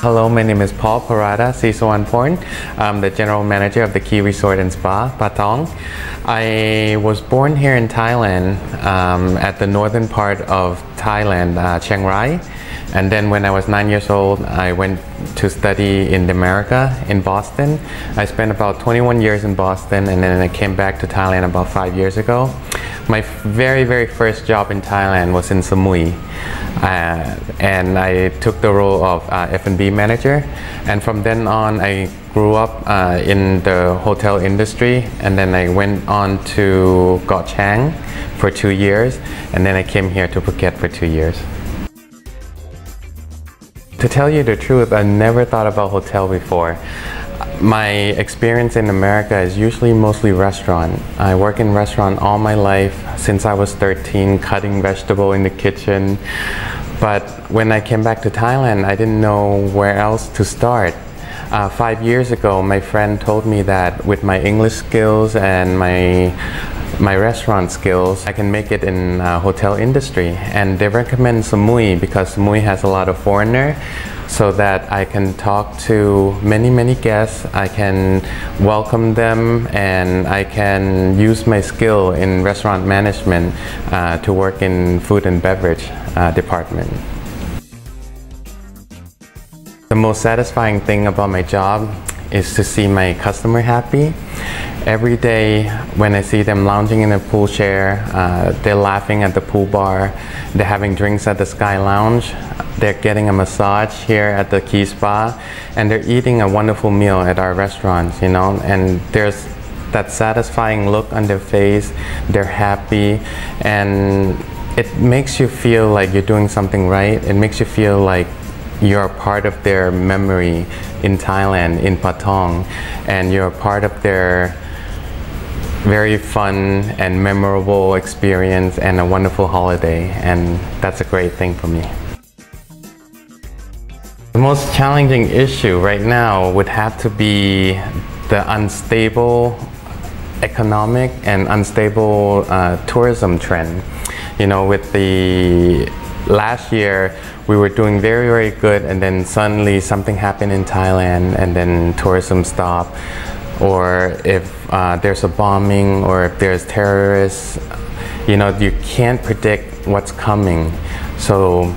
Hello, my name is Paul Srisuwanporn. I'm the General Manager of the KEE Resort & Spa, Patong. I was born here in Thailand, at the northern part of Thailand, Chiang Rai. And then when I was 9 years old, I went to study in America, in Boston. I spent about 21 years in Boston, and then I came back to Thailand about 5 years ago. My very first job in Thailand was in Samui, and I took the role of F&B manager, and from then on I grew up in the hotel industry, and then I went on to Koh Chang for 2 years, and then I came here to Phuket for 2 years. To tell you the truth, I never thought about hotel before. My experience in America is usually mostly restaurant. I work in restaurant all my life since I was 13, cutting vegetable in the kitchen. But when I came back to Thailand, I didn't know where else to start. 5 years ago, my friend told me that with my English skills and my restaurant skills, I can make it in hotel industry. And they recommend Samui because Samui has a lot of foreigner, so that I can talk to many guests, I can welcome them, and I can use my skill in restaurant management to work in food and beverage department. The most satisfying thing about my job is to see my customer happy. Every day when I see them lounging in a pool chair, they're laughing at the pool bar, they're having drinks at the Sky Lounge, they're getting a massage here at the KEE Spa, and they're eating a wonderful meal at our restaurants, you know, and there's that satisfying look on their face, they're happy, and it makes you feel like you're doing something right. It makes you feel like you're part of their memory in Thailand, in Patong, and you're part of their very fun and memorable experience and a wonderful holiday, and that's a great thing for me. The most challenging issue right now would have to be the unstable economic and unstable tourism trend. You know, with the last year we were doing very good, and then suddenly something happened in Thailand, and then tourism stopped. Or if there's a bombing, or if there's terrorists, you know, you can't predict what's coming. So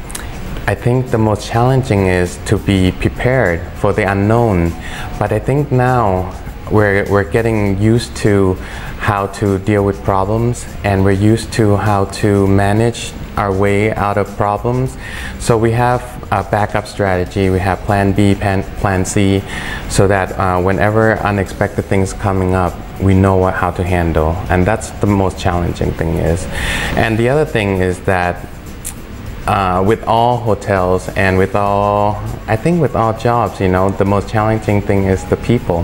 I think the most challenging is to be prepared for the unknown. But I think now we're getting used to how to deal with problems, and we're used to how to manage our way out of problems. So we have a backup strategy, we have plan B, plan C, so that whenever unexpected things coming up, we know how to handle. And that's the most challenging thing is. And the other thing is that with all hotels and with all, I think with all jobs, you know, the most challenging thing is the people.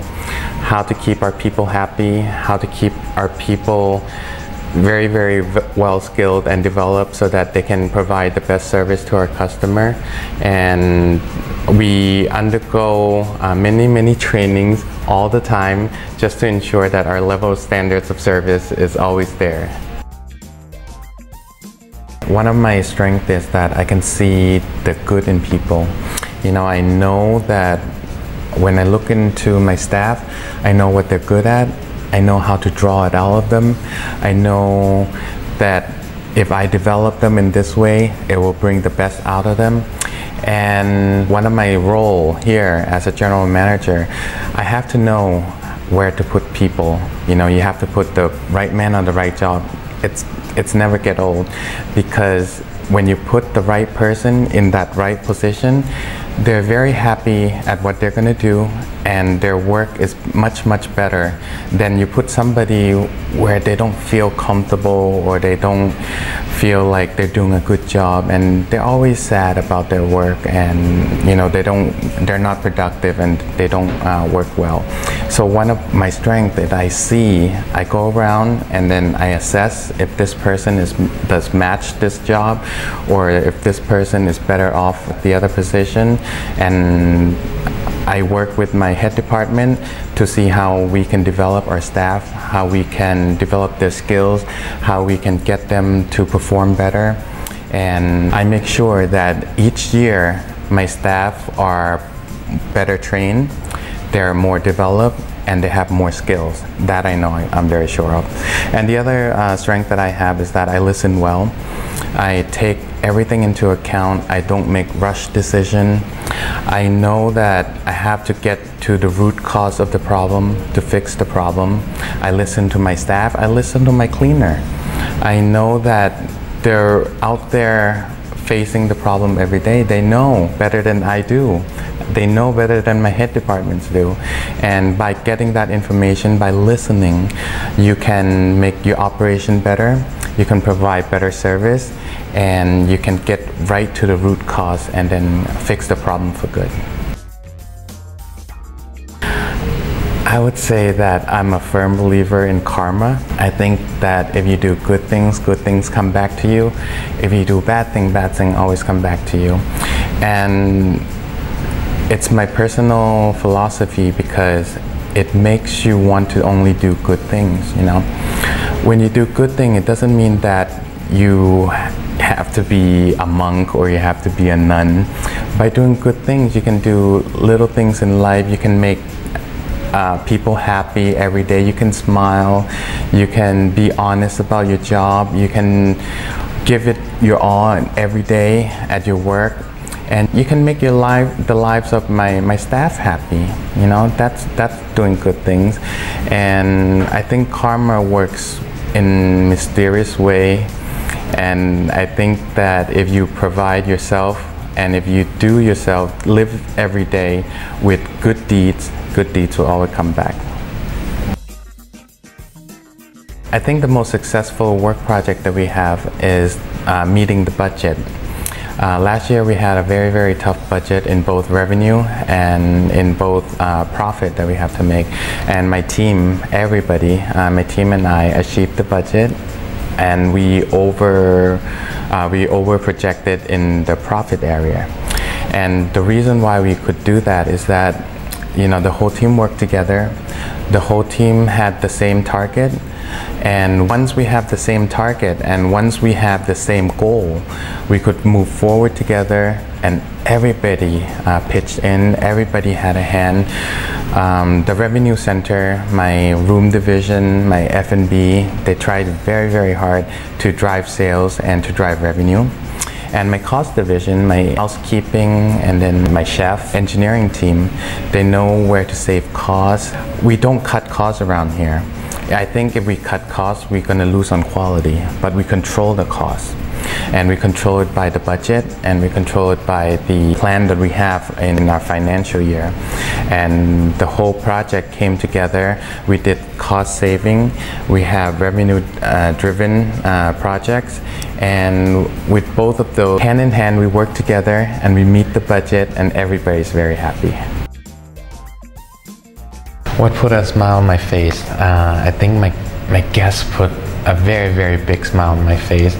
How to keep our people happy, how to keep our people very well skilled and developed so that they can provide the best service to our customer. And we undergo many trainings all the time just to ensure that our level of standards of service is always there. One of my strengths is that I can see the good in people. You know, I know that when I look into my staff, I know what they're good at. I know how to draw it out of them. I know that if I develop them in this way, it will bring the best out of them. And one of my role here as a general manager, I have to know where to put people. You know, you have to put the right man on the right job it's never get old, because when you put the right person in that right position, they're very happy at what they're going to do, and their work is much better than you put somebody where they don't feel comfortable or they don't feel like they're doing a good job, and they're always sad about their work, and you know, they're not productive and they don't work well. So one of my strengths that I see, I go around and then I assess if this person does match this job, or if this person is better off at the other position, and I work with my head department to see how we can develop our staff, how we can develop their skills, how we can get them to perform better. And I make sure that each year my staff are better trained, they're more developed, and they have more skills. That I know I'm very sure of. And the other strength that I have is that I listen well. I take everything into account. I don't make rush decisions. I know that I have to get to the root cause of the problem to fix the problem. I listen to my staff. I listen to my cleaner. I know that they're out there facing the problem every day. They know better than I do. They know better than my head departments do. And by getting that information, by listening, you can make your operation better, you can provide better service, and you can get right to the root cause and then fix the problem for good. I would say that I'm a firm believer in karma. I think that if you do good things come back to you. If you do bad things always come back to you. And it's my personal philosophy because it makes you want to only do good things, you know. When you do good thing, it doesn't mean that you have to be a monk or you have to be a nun. By doing good things, you can do little things in life. You can make people happy every day. You can smile. You can be honest about your job. You can give it your all every day at your work. And you can make your the lives of my staff happy. You know, that's doing good things. And I think karma works in mysterious way, and I think that if you provide yourself and if you do yourself, live every day with good deeds will always come back. I think the most successful work project that we have is meeting the budget. Last year we had a very tough budget in both revenue and in both profit that we have to make, and my team, everybody, my team and I achieved the budget, and we over projected in the profit area. And the reason why we could do that is that, you know, the whole team worked together, the whole team had the same target. And once we have the same target and once we have the same goal, we could move forward together, and everybody pitched in, everybody had a hand. The revenue center, my room division, my F&B, they tried very hard to drive sales and to drive revenue. And my cost division, my housekeeping, and then my chef, engineering team, they know where to save costs. We don't cut costs around here. I think if we cut costs, we're going to lose on quality, but we control the cost. And we control it by the budget, and we control it by the plan that we have in our financial year. And the whole project came together. We did cost saving, we have revenue driven projects, and with both of those hand in hand, we work together and we meet the budget, and everybody's very happy. What put a smile on my face? I think my guests put a very big smile on my face.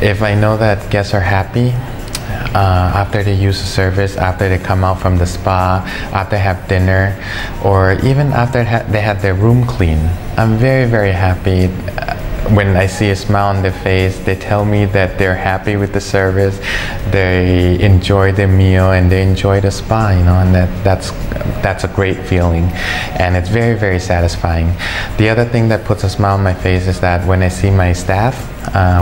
If I know that guests are happy after they use the service, after they come out from the spa, after they have dinner, or even after they had their room clean, I'm very happy. When I see a smile on their face, they tell me that they're happy with the service, they enjoy their meal, and they enjoy the spa, you know, and that's a great feeling, and it's very satisfying. The other thing that puts a smile on my face is that when I see my staff,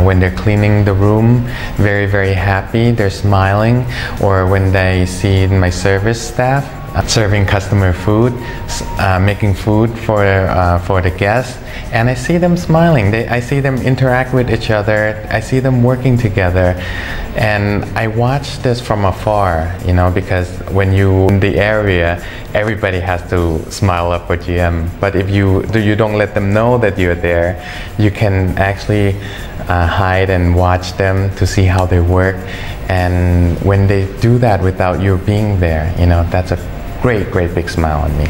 when they're cleaning the room, very happy, they're smiling, or when they see my service staff, serving customer food, making food for the guests, and I see them smiling. I see them interact with each other. I see them working together, and I watch this from afar, you know, because when you're in the area, everybody has to smile up at GM. But if you don't let them know that you're there, you can actually hide and watch them to see how they work. And when they do that without you being there, you know, that's a great, great big smile on me.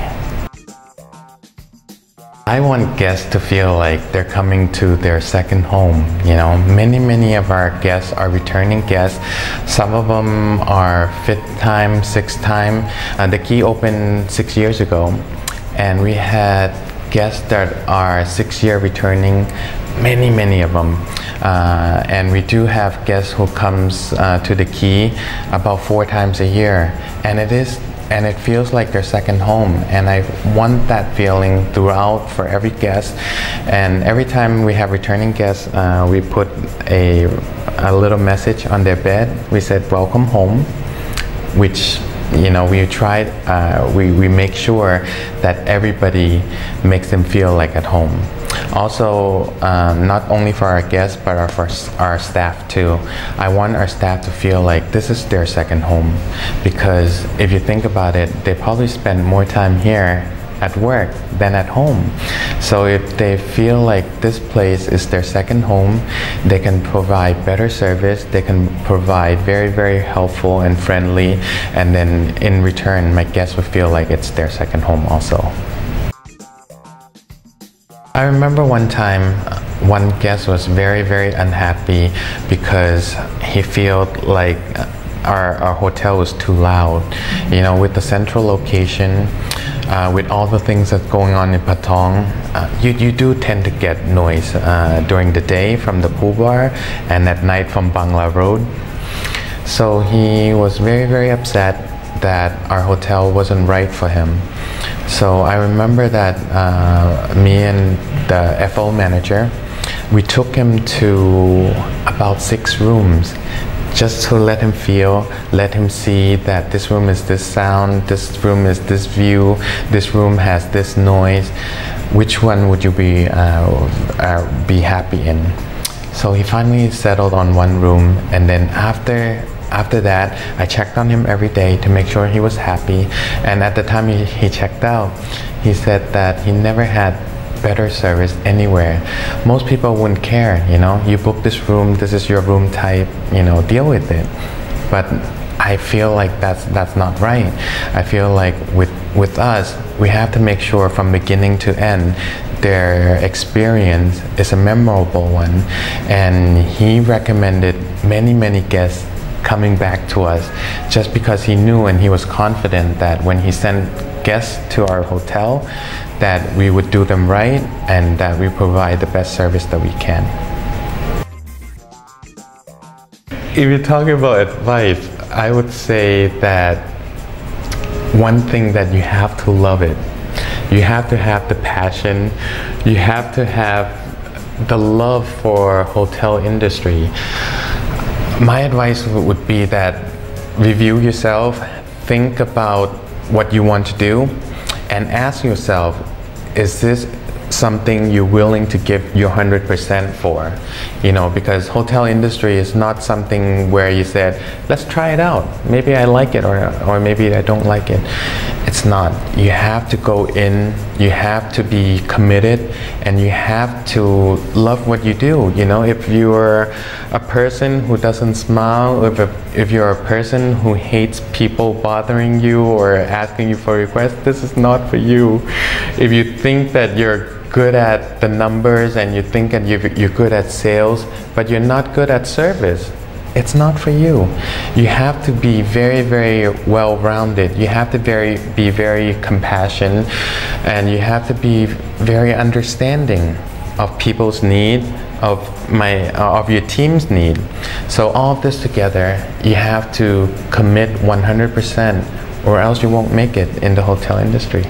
I want guests to feel like they're coming to their second home, you know. Many of our guests are returning guests. Some of them are fifth time, sixth time. The KEE opened 6 years ago, and we had guests that are 6 year returning, many of them. And we do have guests who comes to the KEE about 4 times a year, and it feels like their second home, and I want that feeling throughout for every guest. And every time we have returning guests, we put a little message on their bed. We said welcome home, which, you know, we tried, we make sure that everybody makes them feel like at home. Also, not only for our guests, but for our staff too. I want our staff to feel like this is their second home, because if you think about it, they probably spend more time here at work than at home. So if they feel like this place is their second home, they can provide better service, they can provide very helpful and friendly, and then in return, my guests would feel like it's their second home also. I remember one time, one guest was very unhappy because he felt like our hotel was too loud. You know, with the central location, with all the things that's going on in Patong, you do tend to get noise during the day from the pool bar and at night from Bangla Road. So he was very upset that our hotel wasn't right for him. So I remember that me and the FO manager, we took him to about 6 rooms just to let him feel, let him see that this room is this sound, this room is this view, this room has this noise. Which one would you be happy in? So he finally settled on one room, and then after that, I checked on him every day to make sure he was happy. And at the time he checked out, he said that he never had better service anywhere. Most people wouldn't care, you know. You book this room, this is your room type, you know, deal with it. But I feel like that's not right. I feel like with us, we have to make sure from beginning to end, their experience is a memorable one. And he recommended many guests coming back to us just because he knew and he was confident that when he sent guests to our hotel, that we would do them right and that we provide the best service that we can. If you're talking about advice, I would say that one thing that you have to love it. You have to have the passion. You have to have the love for hotel industry. My advice would be that review yourself, think about what you want to do, and ask yourself, is this something you're willing to give your 100% for? You know, because hotel industry is not something where you said, let's try it out. Maybe I like it, or maybe I don't like it. It's not. You have to go in, you have to be committed, and you have to love what you do. You know, if you're a person who doesn't smile, if you're a person who hates people bothering you or asking you for requests, this is not for you. If you think that you're good at the numbers and you think that you're good at sales, but you're not good at service, it's not for you. You have to be very well-rounded. You have to be very compassionate, and you have to be very understanding of people's need, of your team's need. So all of this together, you have to commit 100%, or else you won't make it in the hotel industry.